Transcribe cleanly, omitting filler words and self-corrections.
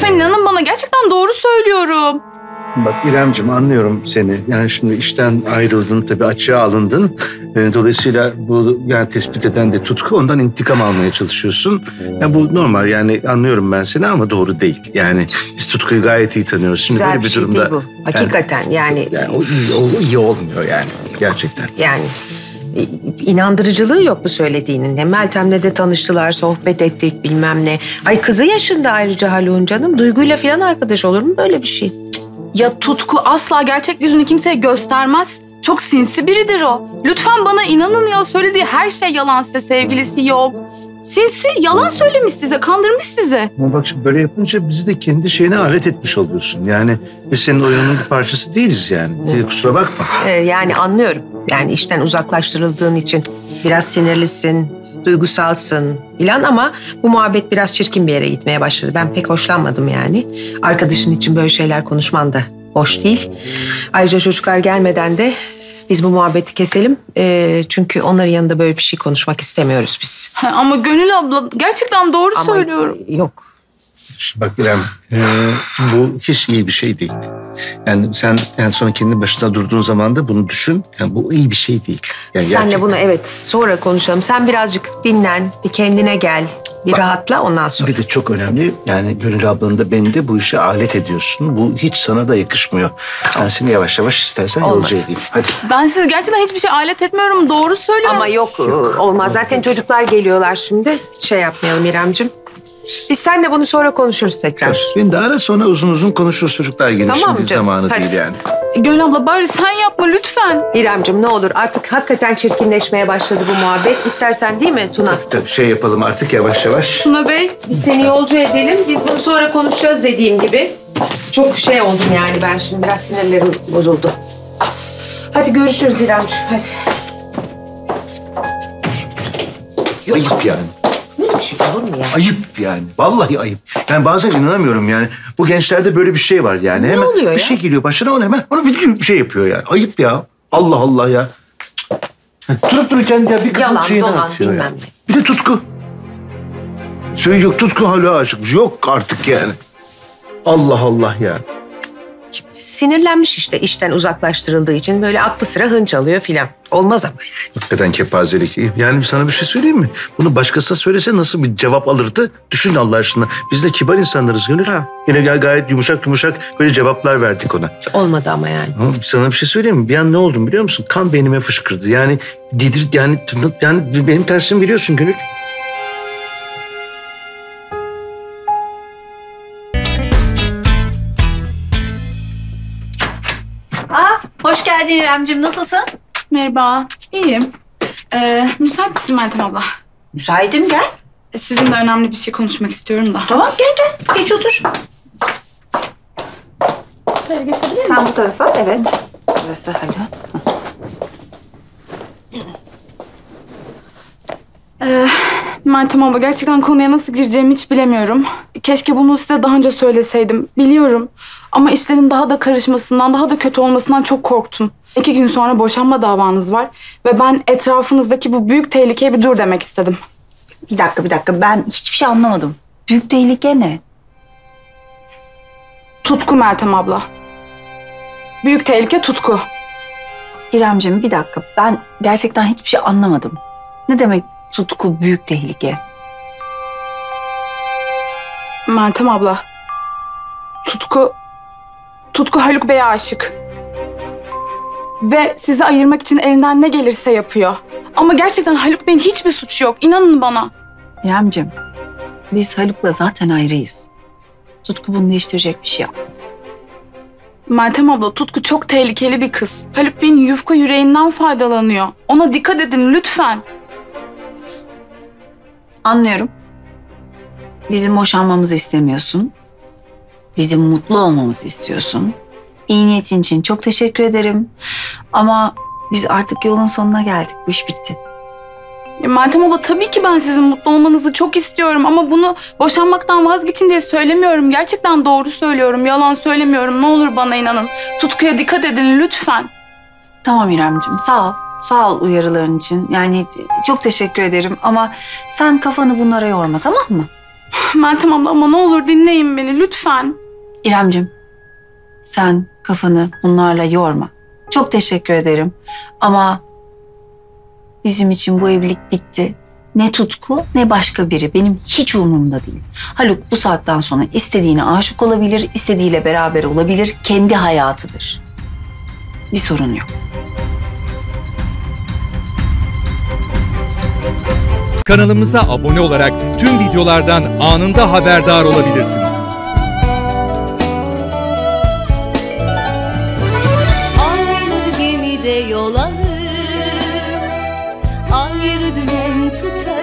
Lütfen inanın bana, gerçekten doğru söylüyorum. Bak İremciğim, anlıyorum seni. Yani şimdi işten ayrıldın, tabii açığa alındın. Dolayısıyla bu, yani tespit eden de Tutku, ondan intikam almaya çalışıyorsun. Yani bu normal, yani anlıyorum ben seni ama doğru değil. Yani biz Tutku'yu gayet iyi tanıyoruz. Şimdi güzel böyle bir şey durumda değil bu. Hakikaten yani. Yani o iyi olmuyor yani gerçekten. Yani inandırıcılığı yok bu söylediğinin. De. Meltem'le de tanıştılar, sohbet ettik bilmem ne. Ay kızı yaşında ayrıca Haluk'un canım. Duygu'yla falan arkadaş olur mu böyle bir şey? Ya Tutku asla gerçek yüzünü kimseye göstermez. Çok sinsi biridir o. Lütfen bana inanın ya, söylediği her şey yalan size, sevgilisi yok. Sinsi, yalan söylemiş size, kandırmış sizi. Ama bak şimdi böyle yapınca bizi de kendi şeyine alet etmiş oluyorsun. Yani biz senin oyunun bir parçası değiliz yani. Kusura bakma. Yani anlıyorum. Yani işten uzaklaştırıldığın için biraz sinirlisin, duygusalsın filan ama bu muhabbet biraz çirkin bir yere gitmeye başladı. Ben pek hoşlanmadım yani. Arkadaşın için böyle şeyler konuşman da hoş değil. Ayrıca çocuklar gelmeden de biz bu muhabbeti keselim. Çünkü onların yanında böyle bir şey konuşmak istemiyoruz biz. Ama Gönül abla gerçekten doğru ama söylüyorum. Yok. Bak İrem, bu hiç iyi bir şey değil. Yani sen sonra kendi başına durduğun zaman da bunu düşün. Yani bu iyi bir şey değil. Yani senle gerçekten bunu evet sonra konuşalım. Sen birazcık dinlen, bir kendine gel, bir bak, rahatla ondan sonra. Bir de çok önemli, yani Gönül ablanı da beni de bu işe alet ediyorsun. Bu hiç sana da yakışmıyor. Ben seni yavaş yavaş istersen yolcu edeyim. Hadi. Ben sizi gerçekten hiçbir şey alet etmiyorum, doğru söylüyorum. Ama yok olmaz. Zaten çocuklar geliyorlar şimdi. Hiç şey yapmayalım İremciğim. Biz seninle bunu sonra konuşuruz tekrar. Beni de ara, sonra uzun uzun konuşuruz, çocuklar gelir. Tamam, şimdi canım, zamanı hadi değil yani. Gönül abla bari sen yapma lütfen. İremciğim ne olur, artık hakikaten çirkinleşmeye başladı bu muhabbet. İstersen değil mi Tuna? Tabii, şey yapalım artık yavaş yavaş. Tuna Bey, biz seni yolcu edelim. Biz bunu sonra konuşacağız dediğim gibi. Çok şey oldum yani ben şimdi, biraz sinirlerim bozuldu. Hadi görüşürüz İremciğim, hadi. Ayıp yani. Bir şey olur mu ya? Ayıp yani. Vallahi ayıp. Ben bazen inanamıyorum yani. Bu gençlerde böyle bir şey var yani. Ne hemen oluyor bir şey geliyor başına, onu hemen ona bir şey yapıyor yani. Ayıp ya. Allah Allah ya. Durup dururken ya bir kızın şeyini atıyor ya. Bir de Tutku. Söyle yok, Tutku hala aşıkmış. Yok artık yani. Allah Allah ya. Sinirlenmiş işte, işten uzaklaştırıldığı için böyle aklı sıra hınç alıyor filan. Olmaz ama yani. Hakikaten kepazelik. Yani sana bir şey söyleyeyim mi? Bunu başkasına söylese nasıl bir cevap alırdı? Düşün Allah aşkına. Biz de kibar insanlarız Gönül. Ha. Yine gayet yumuşak böyle cevaplar verdik ona. Hiç olmadı ama yani. Ama sana bir şey söyleyeyim mi? Bir an ne oldum biliyor musun? Kan beynime fışkırdı. Yani yani benim tersimi biliyorsun Gönül. Hoş geldin İremciğim, nasılsın? Merhaba, iyiyim. Müsait misin Meltem abla? Müsaitim, gel. Sizinle önemli bir şey konuşmak istiyorum da. Tamam, gel. Geç otur. Şöyle geçebilir miyim? Sen bu tarafa, evet. Burası Haluk. Meltem abla, gerçekten konuya nasıl gireceğimi hiç bilemiyorum. Keşke bunu size daha önce söyleseydim, biliyorum. Ama işlerin daha da karışmasından, daha da kötü olmasından çok korktum. 2 gün sonra boşanma davanız var ve ben etrafınızdaki bu büyük tehlikeye bir dur demek istedim. Bir dakika, ben hiçbir şey anlamadım. Büyük tehlike ne? Tutku Meltem abla. Büyük tehlike Tutku. İremciğim bir dakika, ben gerçekten hiçbir şey anlamadım. Ne demek Tutku büyük tehlike? Meltem abla, Tutku Haluk Bey'e aşık. Ve sizi ayırmak için elinden ne gelirse yapıyor. Ama gerçekten Haluk Bey'in hiçbir suçu yok. İnanın bana. İremciğim, biz Haluk'la zaten ayrıyız. Tutku bunu değiştirecek bir şey yapmadı. Meltem abla, Tutku çok tehlikeli bir kız. Haluk Bey'in yufka yüreğinden faydalanıyor. Ona dikkat edin lütfen. Anlıyorum. Bizim boşanmamızı istemiyorsun. Bizim mutlu olmamızı istiyorsun. İyi niyetin için çok teşekkür ederim. Ama biz artık yolun sonuna geldik. Bu iş bitti. Meltem abla, tabii ki ben sizin mutlu olmanızı çok istiyorum. Ama bunu boşanmaktan vazgeçin diye söylemiyorum. Gerçekten doğru söylüyorum. Yalan söylemiyorum. Ne olur bana inanın. Tutkuya dikkat edin lütfen. Tamam İremciğim, sağ ol. Sağ ol uyarıların için. Yani çok teşekkür ederim. Ama sen kafanı bunlara yorma, tamam mı? Meltem abla ama ne olur dinleyin beni lütfen. İremciğim, sen kafanı bunlarla yorma. Çok teşekkür ederim ama bizim için bu evlilik bitti. Ne tutku ne başka biri benim hiç umurumda değil. Haluk bu saatten sonra istediğine aşık olabilir, istediğiyle beraber olabilir, kendi hayatıdır. Bir sorun yok. Kanalımıza abone olarak tüm videolardan anında haberdar olabilirsiniz. Aynı gemide yol alır, ayrı dümen tutar.